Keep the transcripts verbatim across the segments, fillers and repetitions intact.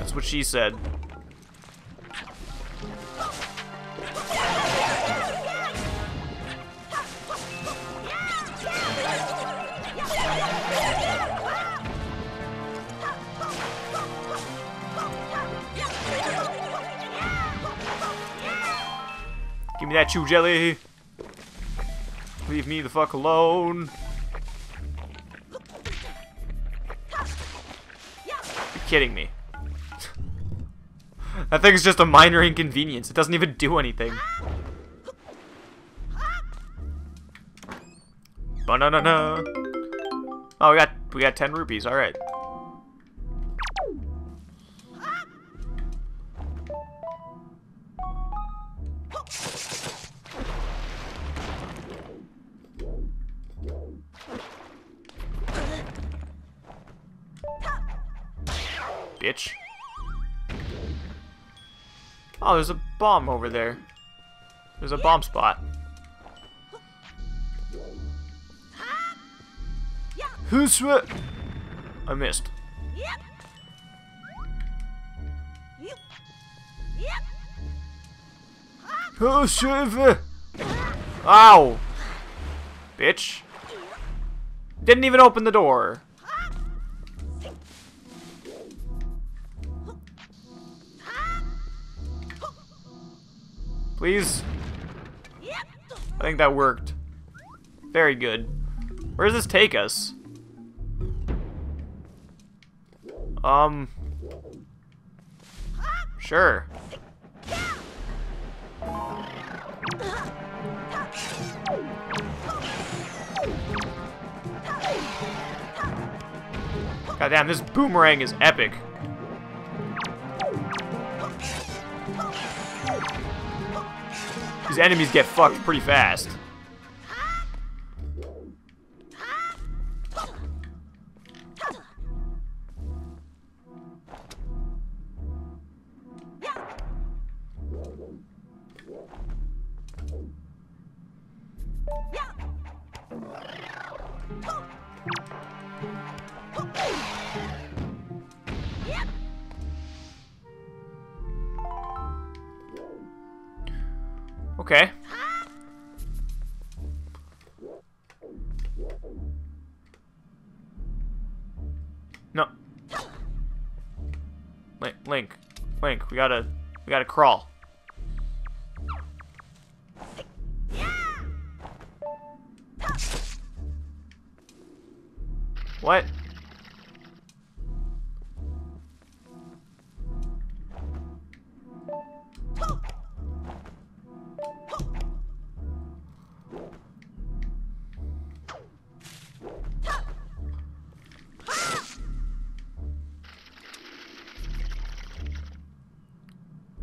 That's what she said. Give me that chew jelly. Leave me the fuck alone. You're kidding me. That thing's just a minor inconvenience. It doesn't even do anything. Banana. Oh, we got we got ten rupees. All right. Bitch. Oh, there's a bomb over there. There's a bomb spot. Who's sw- I missed. Oh, shiver. Ow. Bitch. Didn't even open the door. Please? I think that worked. Very good. Where does this take us? Um... Sure. Goddamn, this boomerang is epic. These enemies get fucked pretty fast. Okay. No. Link, Link, Link. We gotta, we gotta crawl. What?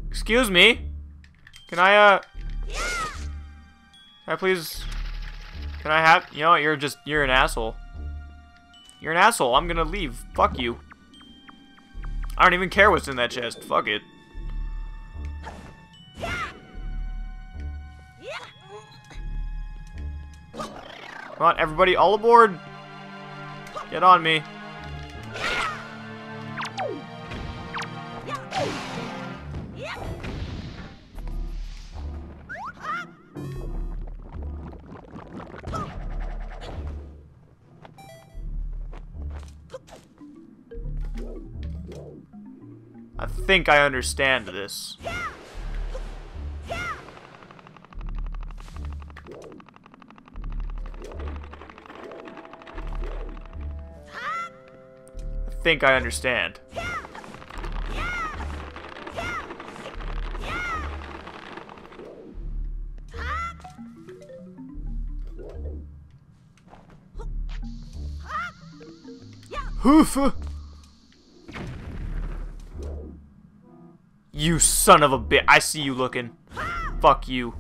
Excuse me. Can I, uh, can I please, can I have, you know, you're just, you're an asshole. You're an asshole. I'm gonna leave. Fuck you. I don't even care what's in that chest. Fuck it. Come on, everybody, all aboard. Get on me. I think I understand this. I think I understand. Hoof! You son of a bitch. I see you looking. Fuck you.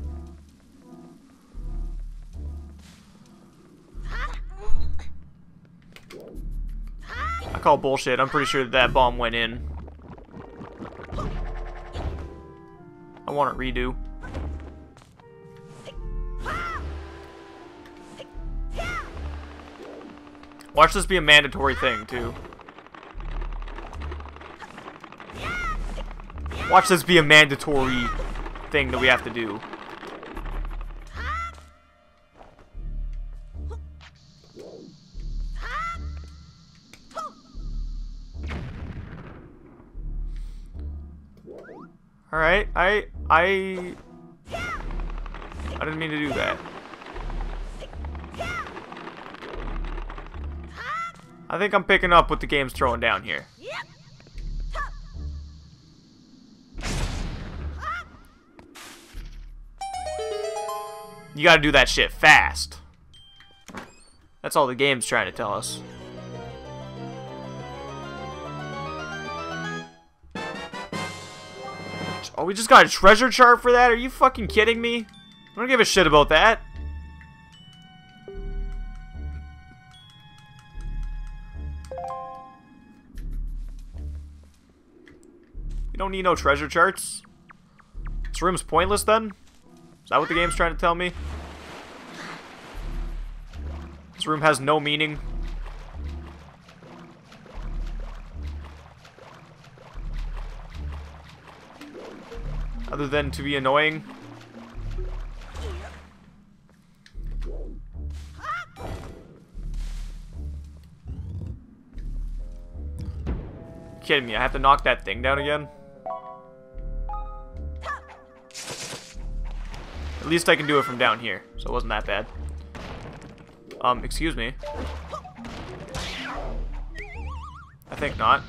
I call bullshit. I'm pretty sure that, that bomb went in. I want it redo. Watch this be a mandatory thing, too. Watch this be a mandatory thing that we have to do. Alright, I... I... I didn't mean to do that. I think I'm picking up what the game's throwing down here. You gotta do that shit fast. That's all the game's trying to tell us. Oh, we just got a treasure chart for that? Are you fucking kidding me? I don't give a shit about that. You don't need no treasure charts. This room's pointless then? Is that what the game's trying to tell me? This room has no meaning. Other than to be annoying. Kidding me, I have to knock that thing down again? At least I can do it from down here, so it wasn't that bad. Um, excuse me. I think not.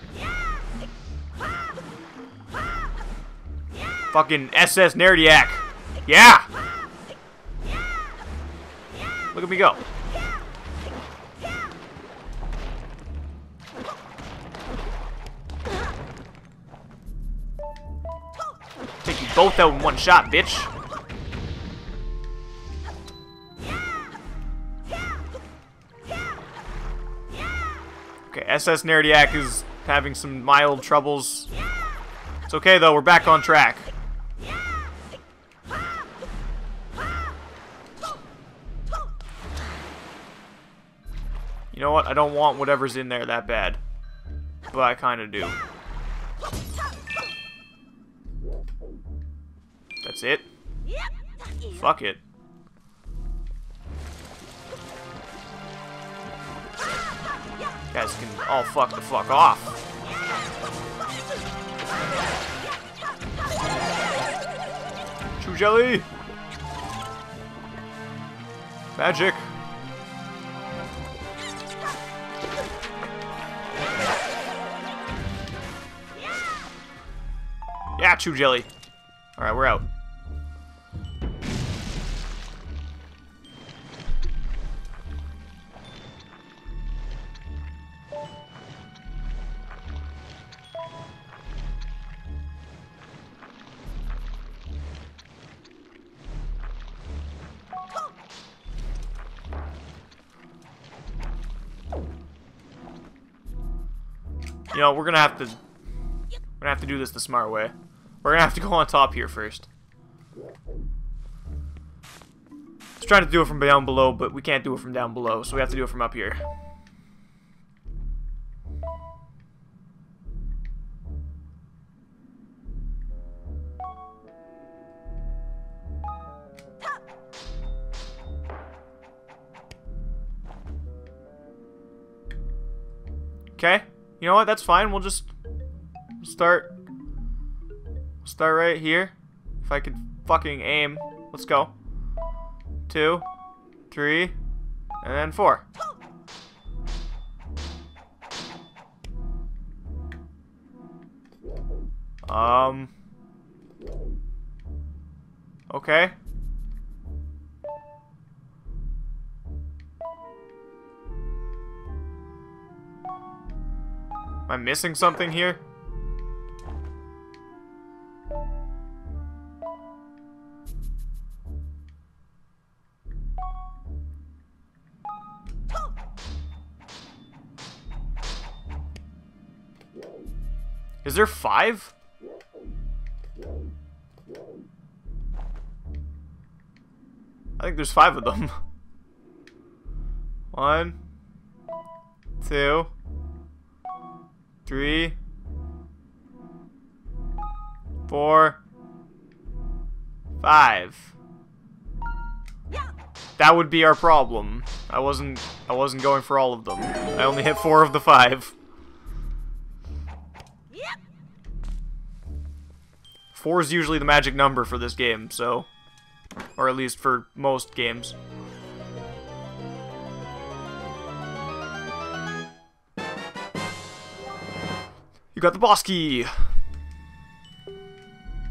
Fucking S S Nerdiaq. Yeah! Look at me go. Take you both out in one shot, bitch. Okay, S S Nerdiaq is having some mild troubles. It's okay though, we're back on track. You know what? I don't want whatever's in there that bad. But I kind of do. That's it? Fuck it. You guys can all fuck the fuck off. Chew jelly! Magic! Yeah, chew jelly. Alright, we're out. You know, we're gonna have to we're gonna have to do this the smart way. We're gonna have to go on top here first. I was trying to do it from down below, but we can't do it from down below, so we have to do it from up here. Okay, you know what? That's fine. We'll just start. Start right here. If I could fucking aim. Let's go. Two, three, and then four. Um. Okay. Am I missing something here? Is there five? I think there's five of them. One, two, three, four, five. That would be our problem. I wasn't I wasn't going for all of them. I only hit four of the five. Four is usually the magic number for this game, so, or at least for most games. You got the boss key.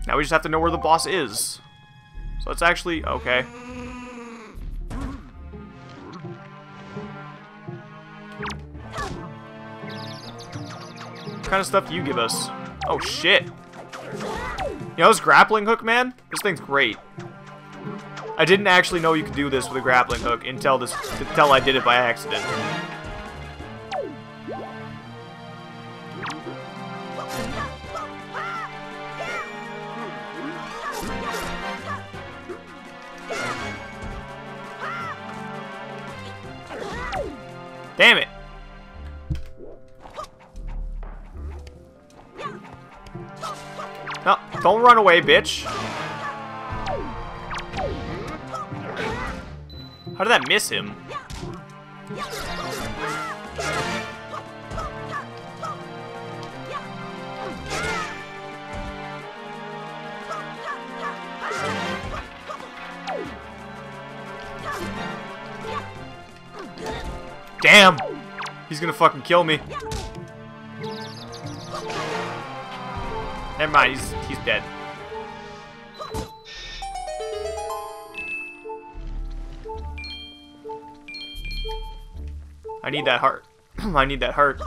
Now we just have to know where the boss is. So it's actually okay. What kind of stuff do you give us? Oh shit. You know this grappling hook, man? This thing's great. I didn't actually know you could do this with a grappling hook until this until I did it by accident. Damn it! No, don't run away, bitch. How did that miss him? Damn! He's gonna fucking kill me. Never mind, he's, he's dead. I need that heart. I need that heart.